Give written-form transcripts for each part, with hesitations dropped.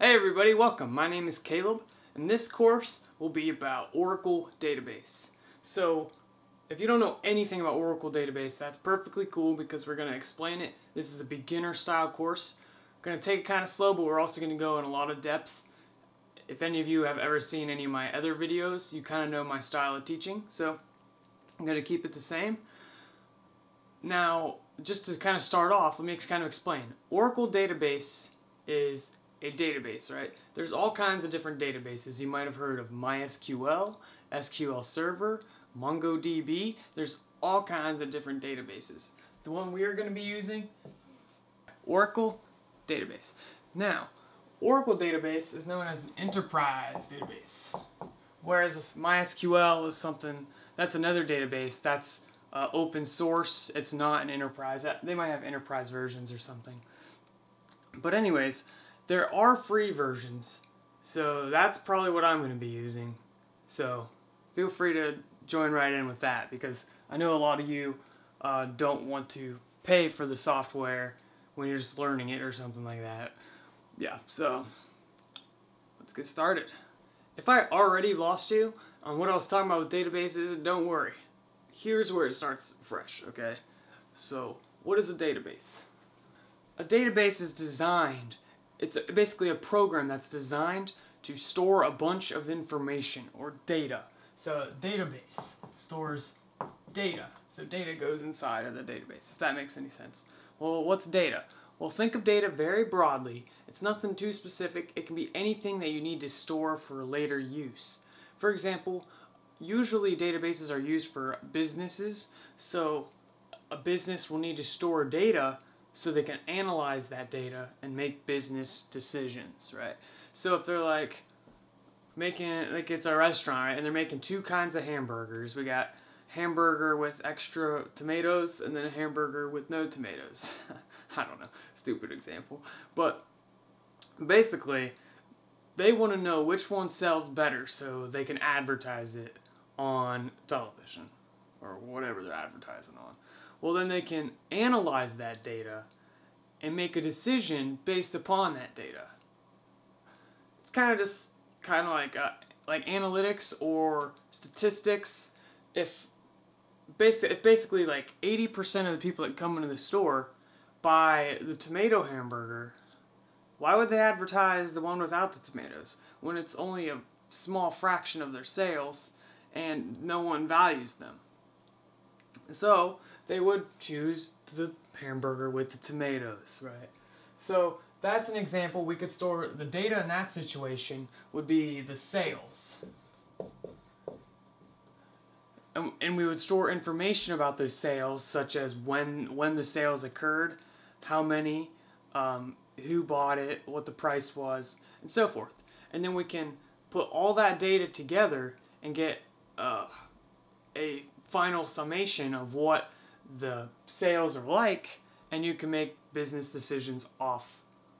Hey everybody, welcome. My name is Caleb, and this course will be about Oracle Database. So, if you don't know anything about Oracle Database, that's perfectly cool because we're going to explain it. This is a beginner-style course. We're going to take it kind of slow, but we're also going to go in a lot of depth. If any of you have ever seen any of my other videos, you kind of know my style of teaching, so I'm going to keep it the same. Now, just to kind of start off, let me kind of explain. Oracle Database is a database, right? There's all kinds of different databases. You might have heard of MySQL, SQL Server, MongoDB. There's all kinds of different databases. The one we're going to be using, Oracle Database. Now, Oracle Database is known as an enterprise database, whereas MySQL is something, that's another database, that's open source, it's not an enterprise. They might have enterprise versions or something. But anyways, there are free versions, so that's probably what I'm going to be using. So feel free to join right in with that, because I know a lot of you don't want to pay for the software when you're just learning it or something like that. Yeah, so let's get started. If I already lost you on what I was talking about with databases, don't worry. Here's where it starts fresh, okay? So what is a database? A database is designed. It's basically a program that's designed to store a bunch of information or data. So a database stores data. So data goes inside of the database, if that makes any sense. Well, what's data? Well, think of data very broadly. It's nothing too specific. It can be anything that you need to store for later use. For example, usually databases are used for businesses. So a business will need to store data so they can analyze that data and make business decisions, right? So if they're like making, like it's a restaurant, right? And they're making two kinds of hamburgers. We got hamburger with extra tomatoes and then a hamburger with no tomatoes. I don't know, stupid example. But basically, they want to know which one sells better so they can advertise it on television or whatever they're advertising on. Well, then they can analyze that data and make a decision based upon that data. It's kind of like analytics or statistics. If basically like 80% of the people that come into the store buy the tomato hamburger, why would they advertise the one without the tomatoes when it's only a small fraction of their sales and no one values them? So they would choose the hamburger with the tomatoes, right? So that's an example. We could store the data in that situation would be the sales. And we would store information about those sales, such as when the sales occurred, how many, who bought it, what the price was, and so forth. And then we can put all that data together and get a final summation of what the sales are like, and you can make business decisions off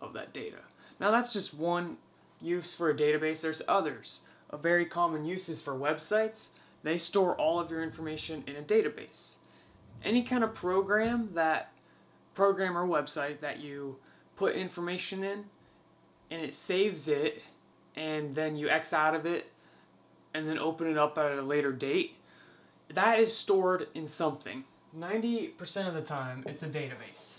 of that data. Now that's just one use for a database. There's others. A very common use is for websites. They store all of your information in a database. Any kind of program or website that you put information in and it saves it and then you X out of it and then open it up at a later date, that is stored in something. 90% of the time, it's a database.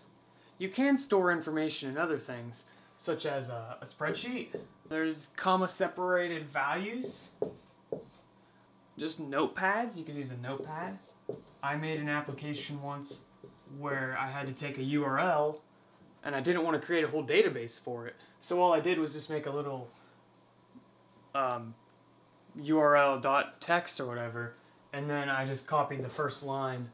You can store information in other things, such as a spreadsheet. There's comma-separated values. Just notepads. You can use a notepad. I made an application once where I had to take a URL, and I didn't want to create a whole database for it. So all I did was just make a little URL.txt or whatever, and then I just copied the first line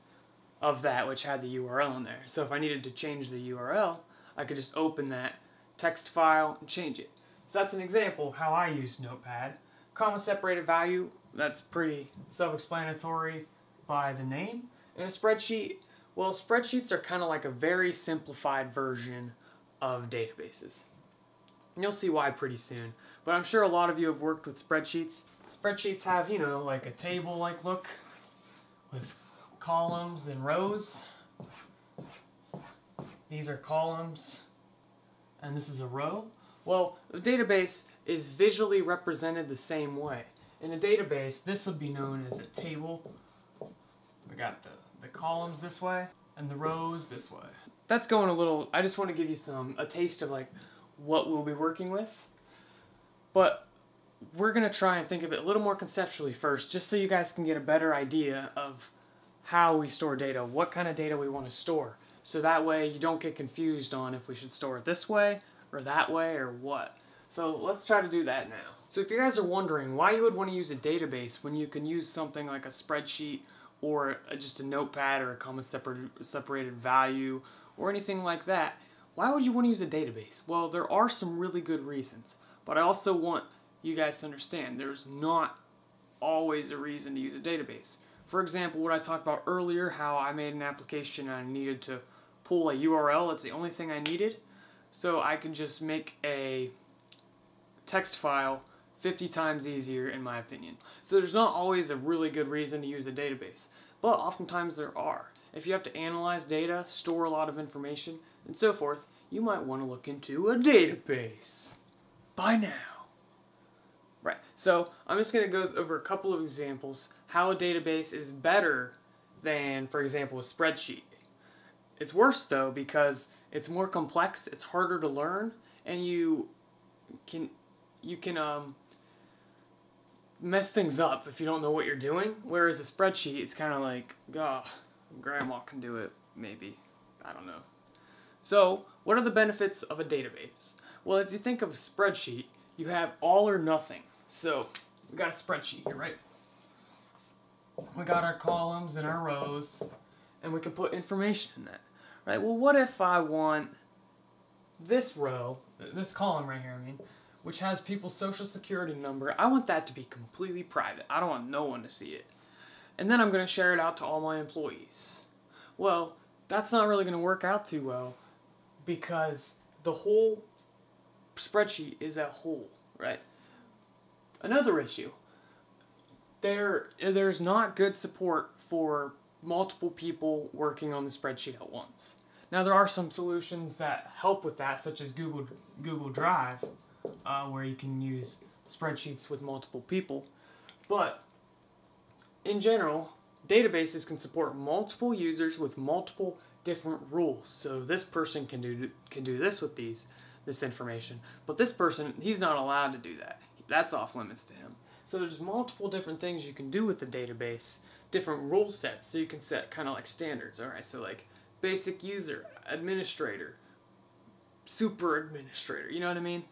of that, which had the URL in there. So if I needed to change the URL, I could just open that text file and change it. So that's an example of how I use Notepad. Comma-separated value, that's pretty self-explanatory by the name. And a spreadsheet, well, spreadsheets are kind of like a very simplified version of databases. And you'll see why pretty soon. But I'm sure a lot of you have worked with spreadsheets. Spreadsheets have, you know, like a table-like look with columns and rows. These are columns and this is a row. Well, a database is visually represented the same way. In a database, this would be known as a table. We got the columns this way and the rows this way. That's going a little, I just want to give you a taste of like what we'll be working with. But we're going to try and think of it a little more conceptually first, just so you guys can get a better idea of how we store data, what kind of data we want to store. So that way you don't get confused on if we should store it this way or that way or what. So let's try to do that now. So if you guys are wondering why you would want to use a database when you can use something like a spreadsheet or just a notepad or a comma separated value or anything like that, why would you want to use a database? Well, there are some really good reasons, but I also want you guys to understand there's not always a reason to use a database. For example, what I talked about earlier, how I made an application and I needed to pull a URL, that's the only thing I needed. So I can just make a text file 50 times easier, in my opinion. So there's not always a really good reason to use a database, but oftentimes there are. If you have to analyze data, store a lot of information, and so forth, you might want to look into a database. By now. Right, so I'm just going to go over a couple of examples how a database is better than, for example, a spreadsheet. It's worse, though, because it's more complex, it's harder to learn, and you can mess things up if you don't know what you're doing. Whereas a spreadsheet, it's kind of like, oh, grandma can do it, maybe. I don't know. So, what are the benefits of a database? Well, if you think of a spreadsheet, you have all or nothing. So, we got a spreadsheet here, right? We got our columns and our rows, and we can put information in that, right? Well, what if I want this row, this column right here, I mean, which has people's social security number, I want that to be completely private. I don't want no one to see it. And then I'm going to share it out to all my employees. Well, that's not really going to work out too well because the whole spreadsheet is a whole, right? Another issue, there's not good support for multiple people working on the spreadsheet at once. Now there are some solutions that help with that, such as Google Drive, where you can use spreadsheets with multiple people. But in general, databases can support multiple users with multiple different rules. So this person can do this with this information, but this person, he's not allowed to do that. That's off limits to him. So there's multiple different things you can do with the database, different rule sets, so you can set kind of like standards. All right, so like basic user, administrator, super administrator, you know what I mean?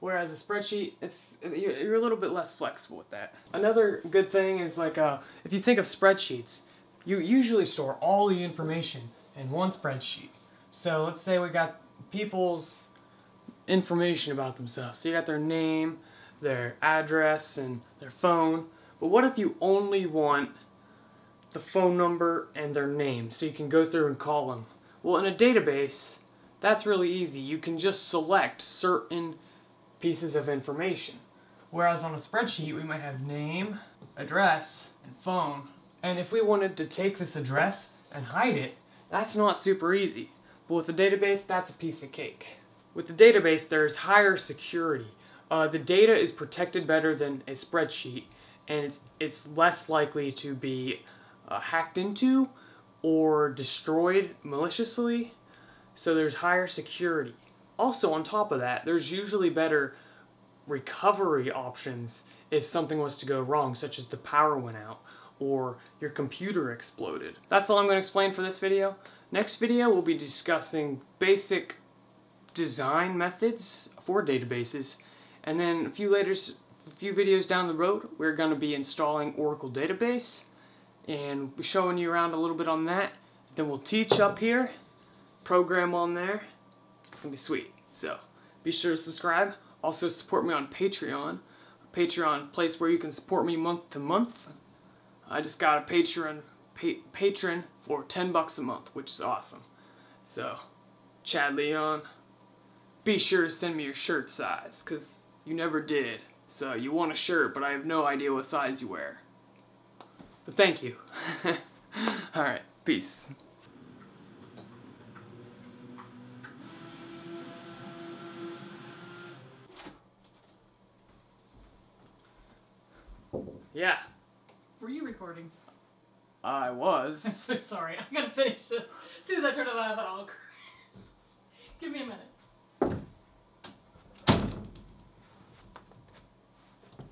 Whereas a spreadsheet, you're a little bit less flexible with that. Another good thing is like if you think of spreadsheets, you usually store all the information in one spreadsheet. So let's say we got people's information about themselves. So you got their name, their address, and their phone. But what if you only want the phone number and their name so you can go through and call them? Well, in a database, that's really easy. You can just select certain pieces of information. Whereas on a spreadsheet, we might have name, address, and phone. And if we wanted to take this address and hide it, that's not super easy. But with a database, that's a piece of cake. With the database, there's higher security. The data is protected better than a spreadsheet, and it's less likely to be hacked into or destroyed maliciously, so there's higher security. Also, on top of that, there's usually better recovery options if something was to go wrong, such as the power went out or your computer exploded. That's all I'm going to explain for this video. Next video, we'll be discussing basic design methods for databases, and then a few videos down the road, we're going to be installing Oracle Database, and we're showing you around a little bit on that. Then we'll teach up here, program on there. It's going to be sweet. So be sure to subscribe. Also support me on Patreon. Patreon, place where you can support me month to month. I just got a Patreon patron for $10 a month, which is awesome. So Chad Leon, be sure to send me your shirt size, because you never did. So you want a shirt, but I have no idea what size you wear. But thank you. All right, peace. Yeah. Were you recording? I was. I'm so sorry. I'm going to finish this. As soon as I turned it on, I thought, oh, crap. Give me a minute.